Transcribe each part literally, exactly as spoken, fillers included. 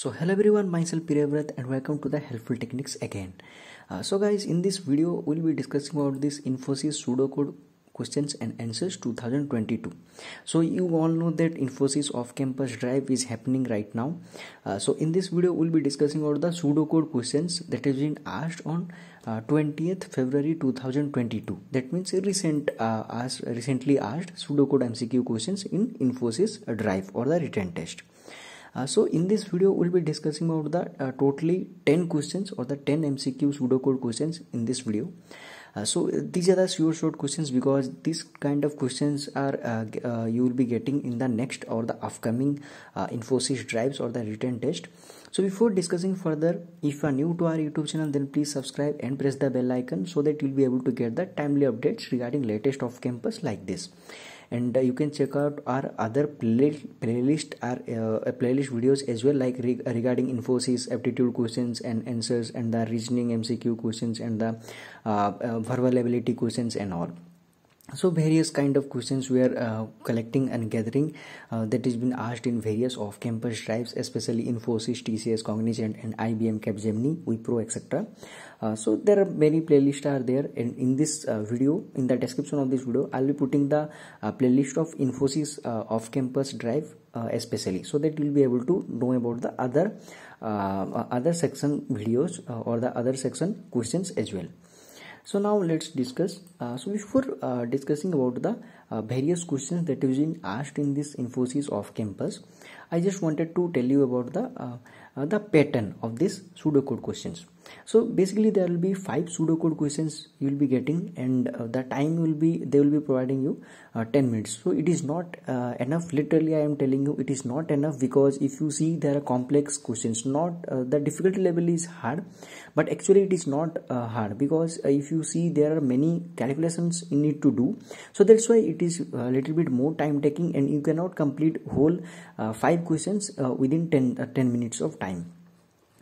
So hello everyone, myself Piravrat and welcome to the Helpful Techniques again. Uh, so guys, in this video we'll be discussing about this Infosys pseudocode questions and answers twenty twenty-two. So you all know that Infosys off-campus drive is happening right now. Uh, so in this video we'll be discussing about the pseudocode questions that has been asked on uh, twentieth February two thousand twenty-two. That means recent uh, asked, recently asked pseudocode M C Q questions in Infosys drive or the written test. Uh, so in this video we'll be discussing about the uh, totally ten questions or the ten M C Q pseudocode questions in this video. Uh, so these are the sure short questions, because these kind of questions are uh, uh, you will be getting in the next or the upcoming uh, Infosys drives or the written test. So before discussing further, if you are new to our YouTube channel, then please subscribe and press the bell icon so that you'll be able to get the timely updates regarding latest off campus like this. And uh, you can check out our other play playlist, our uh, playlist videos as well, like re regarding Infosys aptitude questions and answers, and the reasoning M C Q questions, and the uh, uh, verbal ability questions and all. So various kind of questions we are uh, collecting and gathering uh, that is been asked in various off-campus drives, especially Infosys, T C S, Cognizant, and I B M, Capgemini, Wipro, et cetera. Uh, so there are many playlists are there, and in this uh, video, in the description of this video, I'll be putting the uh, playlist of Infosys uh, off-campus drive uh, especially, so that you'll be able to know about the other uh, other section videos uh, or the other section questions as well. So now let's discuss. Uh, so before uh, discussing about the uh, various questions that have been asked in this Infosys off-campus, I just wanted to tell you about the uh, uh, the pattern of this pseudocode questions. So basically there will be five pseudocode questions you will be getting, and uh, the time will be they will be providing you uh, ten minutes. So it is not uh, enough. Literally I am telling you, it is not enough, because if you see there are complex questions, not uh, the difficulty level is hard, but actually it is not uh, hard, because uh, if you see there are many calculations you need to do. So that's why it is a little bit more time taking, and you cannot complete whole uh, five questions uh, within ten minutes of time.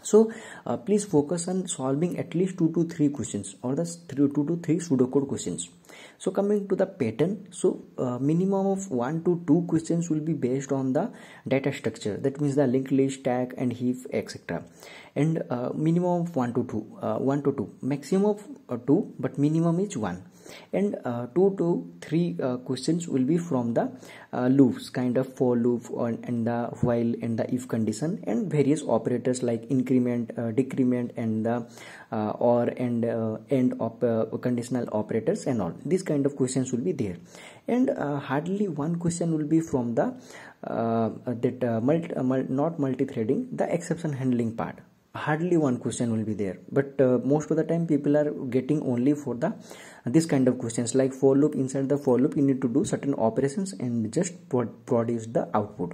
So uh, please focus on solving at least two to three questions, or the three, two to three pseudocode questions. So coming to the pattern, so uh, minimum of one to two questions will be based on the data structure. That means the linked list, tag, and heap, et cetera. And uh, minimum of one to two, uh, one to two, maximum of uh, two, but minimum is one. And uh, two to three uh, questions will be from the uh, loops, kind of for loop, or, and the while, and the if condition, and various operators like increment, uh, decrement, and the uh, or and uh, end of uh, conditional operators and all. These kind of questions will be there. And uh, hardly one question will be from the uh, that uh, multi, uh, mul not multi-threading, the exception handling part. Hardly one question will be there, but uh, most of the time people are getting only for the this kind of questions, like for loop. Inside the for loop you need to do certain operations and just pro produce the output.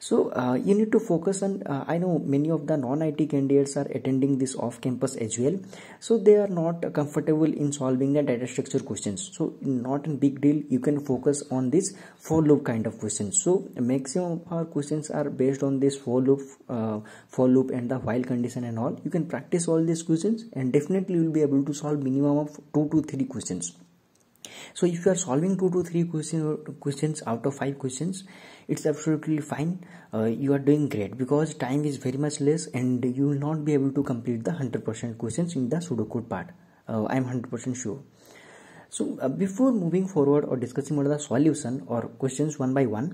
So uh, you need to focus on, uh, I know many of the non I T candidates are attending this off-campus as well. So they are not uh, comfortable in solving the data structure questions. So not a big deal, you can focus on this for loop kind of questions. So maximum of our questions are based on this for loop, uh, for loop and the while condition and all. You can practice all these questions, and definitely you will be able to solve minimum of two to three questions. So if you are solving two to three question, questions out of five questions, it's absolutely fine. Uh, you are doing great, because time is very much less, and you will not be able to complete the one hundred percent questions in the pseudocode part. Uh, I am one hundred percent sure. So uh, before moving forward or discussing about the solution or questions one by one,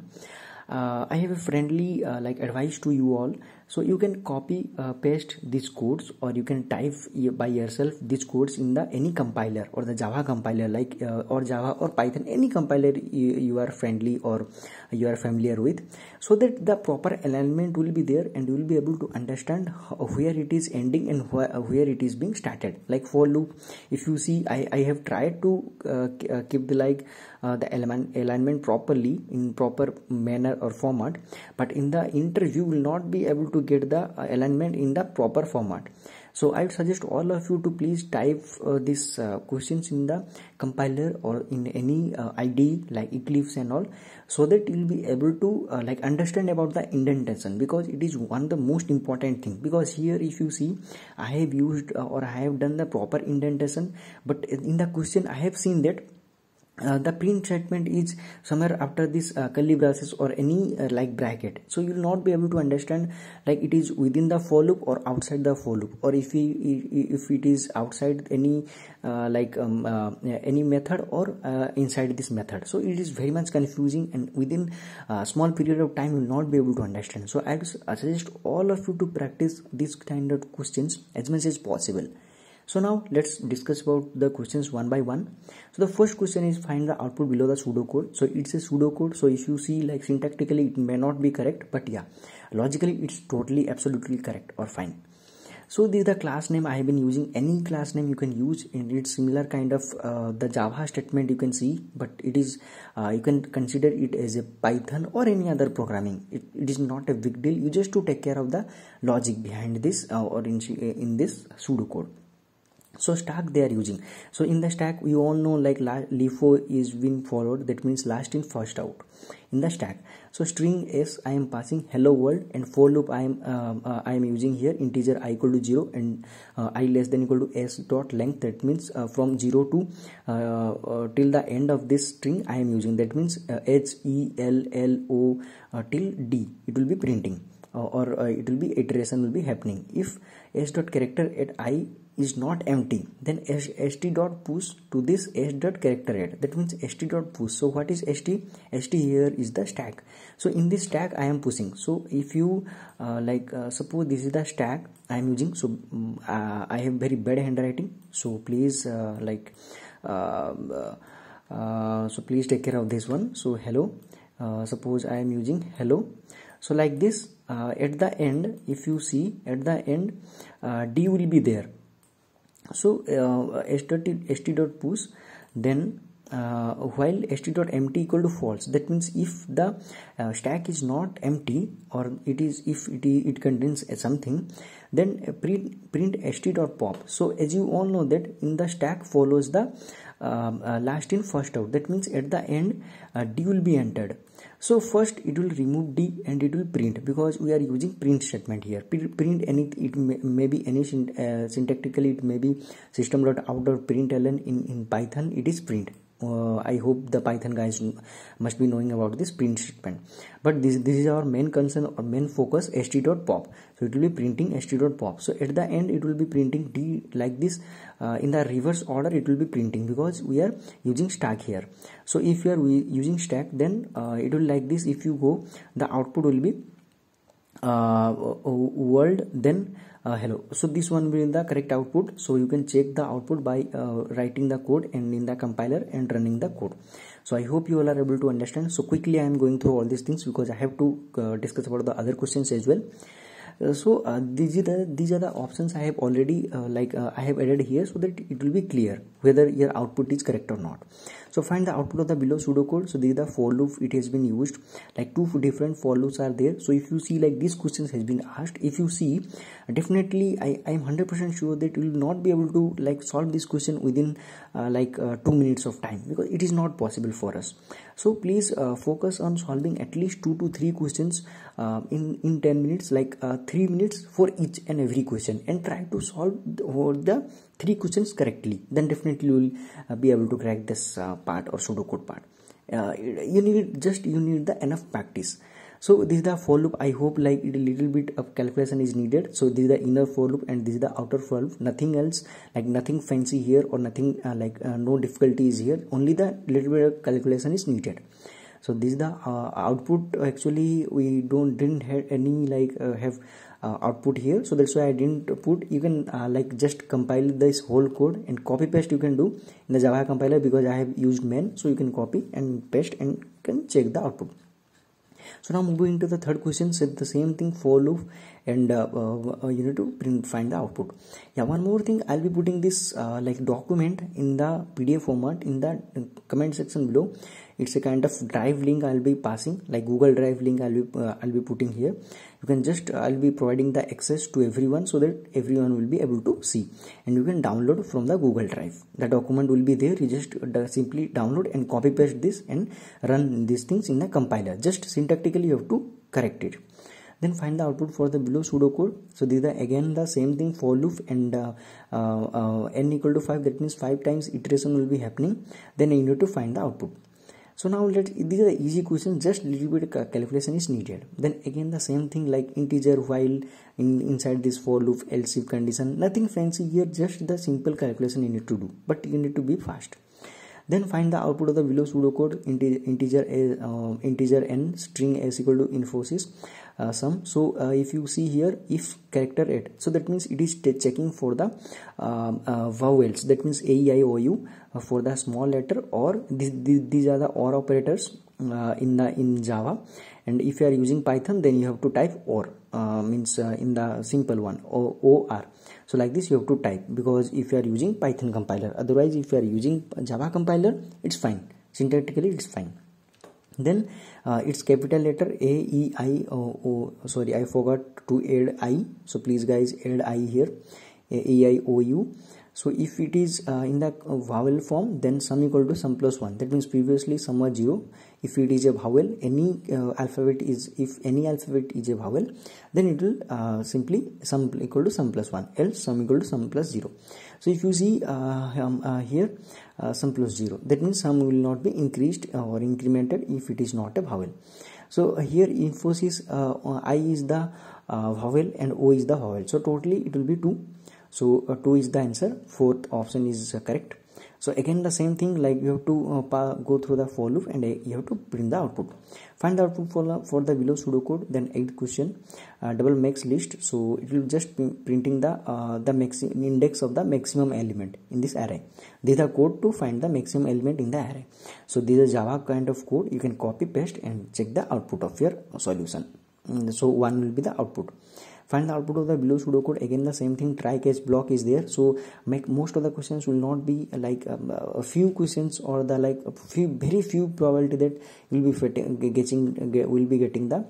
Uh, I have a friendly uh, like advice to you all. So you can copy uh, paste these codes, or you can type by yourself these codes in the any compiler or the Java compiler, like uh, or Java or Python, any compiler you, you are friendly or you are familiar with, so that the proper alignment will be there, and you will be able to understand where it is ending and where, where it is being started. Like for loop, if you see, I, I have tried to uh, keep the like uh, the element alignment properly in proper manner or format, but in the interview will not be able to get the alignment in the proper format. So I would suggest all of you to please type uh, these uh, questions in the compiler or in any uh, I D E like Eclipse and all, so that you will be able to uh, like understand about the indentation, because it is one of the most important thing. Because here if you see, I have used uh, or I have done the proper indentation, but in the question I have seen that Uh, the print statement is somewhere after this uh, curly braces or any uh, like bracket, so you will not be able to understand like it is within the for loop or outside the for loop, or if we if it is outside any uh, like um, uh, any method or uh, inside this method. So it is very much confusing, and within a small period of time you will not be able to understand. So I suggest all of you to practice these kind of questions as much as possible. So now let's discuss about the questions one by one. So the first question is find the output below the pseudocode. So it's a pseudocode, so if you see like syntactically it may not be correct, but yeah, logically it's totally absolutely correct or fine. So this is the class name I have been using. Any class name you can use, and it's similar kind of uh, the Java statement you can see, but it is uh, you can consider it as a Python or any other programming. It, it is not a big deal. You just to take care of the logic behind this uh, or in, in this pseudocode. So stack they are using. So in the stack we all know like LIFO is being followed, that means last in first out in the stack. So string s I am passing hello world, and for loop I am uh, uh, I am using here integer I equal to zero and uh, I less than equal to s dot length, that means uh, from zero to uh, uh, till the end of this string I am using, that means uh, h e l l o uh, till d it will be printing, uh, or uh, it will be iteration will be happening. If s dot character at I is not empty, then st dot push to this s dot character at, that means st dot push. So what is st? St here is the stack. So in this stack I am pushing. So if you uh, like uh, suppose this is the stack I am using. So um, uh, I have very bad handwriting, so please uh, like uh, uh, so please take care of this one. So hello, uh, suppose I am using hello. So like this uh, at the end, if you see at the end uh, d will be there. So uh, st dot push, then uh, while st dot empty equal to false, that means if the uh, stack is not empty, or it is if it it contains something, then print print st dot pop. So as you all know that in the stack follows the um, uh, last in first out, that means at the end uh, d will be entered. So first it will remove d and it will print, because we are using print statement here. Print any, it may, may be any uh, syntactically it may be system dot out dot println. in in Python it is print. uh, I hope the Python guys must be knowing about this print statement, but this this is our main concern or main focus, st dot pop. So it will be printing st dot pop. So at the end it will be printing d like this. Uh, in the reverse order it will be printing, because we are using stack here. So if you are using stack, then uh, it will like this. If you go, the output will be uh, world, then uh, hello. So this one will be the correct output. So you can check the output by uh, writing the code and in the compiler and running the code. So I hope you all are able to understand. So quickly I am going through all these things, because I have to uh, discuss about the other questions as well. So uh, these are the, these are the options I have already uh, like uh, I have added here, so that it will be clear whether your output is correct or not. So find the output of the below pseudocode. So this is the for loop. It has been used like two different for loops are there. So if you see like these questions has been asked, if you see definitely I I am one hundred percent sure that you will not be able to like solve this question within uh, like uh, two minutes of time, because it is not possible for us. So please uh, focus on solving at least two to three questions uh, in in ten minutes, like uh, three minutes for each and every question, and try to solve the, the three questions correctly. Then definitely you will uh, be able to crack this uh, part or pseudocode part. Uh, you need just you need the enough practice. So this is the for loop. I hope like it a little bit of calculation is needed. So this is the inner for loop and this is the outer for loop. Nothing else, like nothing fancy here, or nothing uh, like uh, no difficulty is here. Only the little bit of calculation is needed. So this is the uh, output. Actually we don't didn't have any like uh, have uh, output here, so that's why I didn't put. You can uh, like just compile this whole code and copy paste you can do in the Java compiler, because I have used main, so you can copy and paste and can check the output. So now moving to the third question, said the same thing, for loop, and uh, uh, you need to print, find the output. Yeah, one more thing, I'll be putting this uh, like document in the P D F format in the comment section below. It's a kind of drive link I'll be passing, like Google Drive link I'll be uh, I'll be putting here. You can just uh, I'll be providing the access to everyone, so that everyone will be able to see, and you can download from the Google Drive. The document will be there. You just uh, simply download and copy paste this and run these things in the compiler. Just syntactically you have to correct it. Then find the output for the below pseudocode. So these are again the same thing, for loop and uh, uh, uh, n equal to five, that means five times iteration will be happening. Then you need to find the output. So now let these are the easy questions, just little bit calculation is needed. Then again the same thing like integer, while, in inside this for loop, else if condition, nothing fancy here, just the simple calculation you need to do, but you need to be fast. Then find the output of the below pseudocode, integer uh, integer n, string s equal to Infosys uh, sum. So uh, if you see here, if character eight, so that means it is checking for the uh, uh, vowels, that means a, e, i, o, u uh, for the small letter, or this, this, these are the or operators uh, in the in Java. And if you are using Python, then you have to type or uh, means uh, in the simple one, or O R. So like this you have to type, because if you are using Python compiler, otherwise if you are using Java compiler, it's fine, syntactically it's fine. Then uh, it's capital letter A, E, I, O, O, sorry, I forgot to add I, so please guys add I here, A, E, I, O, U. So if it is uh, in the vowel form, then sum equal to sum plus one, that means previously sum was zero. If it is a vowel, any uh, alphabet is, if any alphabet is a vowel, then it will uh, simply sum equal to sum plus one, else sum equal to sum plus zero. So if you see uh, um, uh, here uh, sum plus zero, that means sum will not be increased or incremented if it is not a vowel. So here Infosys uh, I is the uh, vowel and O is the vowel, so totally it will be two. So uh, two is the answer, fourth option is uh, correct. So again the same thing, like you have to uh, go through the for loop and uh, you have to print the output. Find the output for the, for the below pseudocode. Then eighth question, uh, double max list. So it will just be printing the uh, the max index of the maximum element in this array. These are code to find the maximum element in the array. So these are Java kind of code. You can copy paste and check the output of your solution. And so one will be the output. Find the output of the below pseudocode. Again the same thing, try catch block is there, so make most of the questions will not be like um, a few questions, or the like a few very few probability that will be getting will be getting the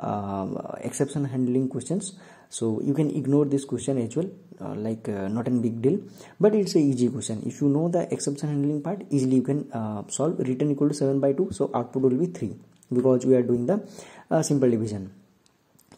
uh, exception handling questions. So you can ignore this question as well, uh, like uh, not a big deal, but it's a easy question. If you know the exception handling part, easily you can uh, solve. Return equal to seven by two, so output will be three, because we are doing the uh, simple division.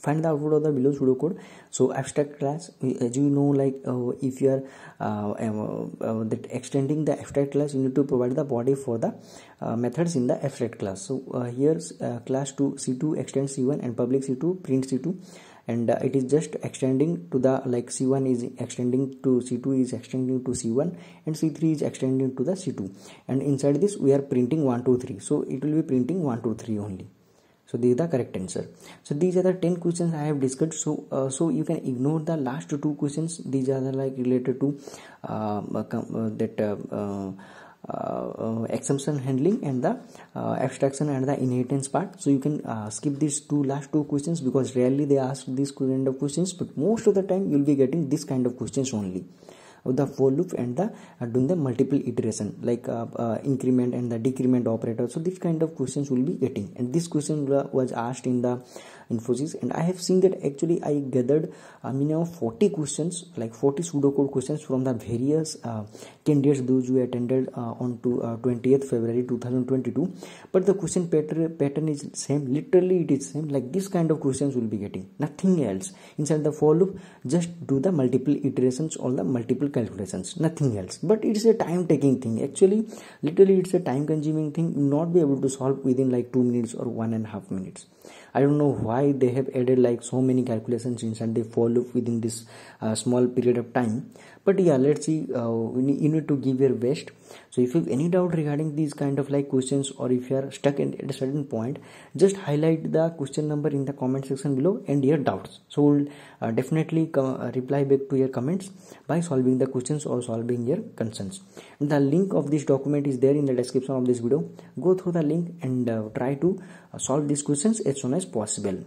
Find the output of the below pseudocode. So abstract class, as you know, like uh, if you are uh, uh, uh, that extending the abstract class, you need to provide the body for the uh, methods in the abstract class. So uh, here's uh, class to C two extend C one and public C two print C two, and uh, it is just extending to the, like C one is extending to C two is extending to C one, and C three is extending to the C two, and inside this we are printing one two three, so it will be printing one two three only. So this is the correct answer. So these are the ten questions I have discussed. So uh, so you can ignore the last two questions. These are the, like related to uh, uh, that uh, uh, uh, exception handling and the uh, abstraction and the inheritance part. So you can uh, skip these two last two questions, because rarely they ask this kind of questions. But most of the time you will be getting this kind of questions only, of the for loop and the uh, doing the multiple iteration, like uh, uh, increment and the decrement operator. So this kind of questions will be getting, and this question was asked in the Infosys, and I have seen that actually I gathered a minimum of forty questions, like forty pseudocode questions from the various uh, candidates those who attended uh, on to uh, twentieth February two thousand twenty-two. But the question pattern pattern is same, literally it is same, like this kind of questions will be getting, nothing else. Inside the for loop, just do the multiple iterations or the multiple calculations, nothing else. But it's a time taking thing, actually literally it's a time consuming thing, you will not be able to solve within like two minutes or one and a half minutes. I don't know why they have added like so many calculations inside the for loop within this uh, small period of time. But yeah, let's see, uh, you need to give your best. So if you have any doubt regarding these kind of like questions, or if you are stuck at a certain point, just highlight the question number in the comment section below and your doubts. So we'll uh, definitely uh, reply back to your comments by solving the questions or solving your concerns. And the link of this document is there in the description of this video. Go through the link and uh, try to uh, solve these questions as soon as possible.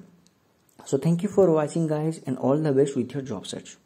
So thank you for watching guys, and all the best with your job search.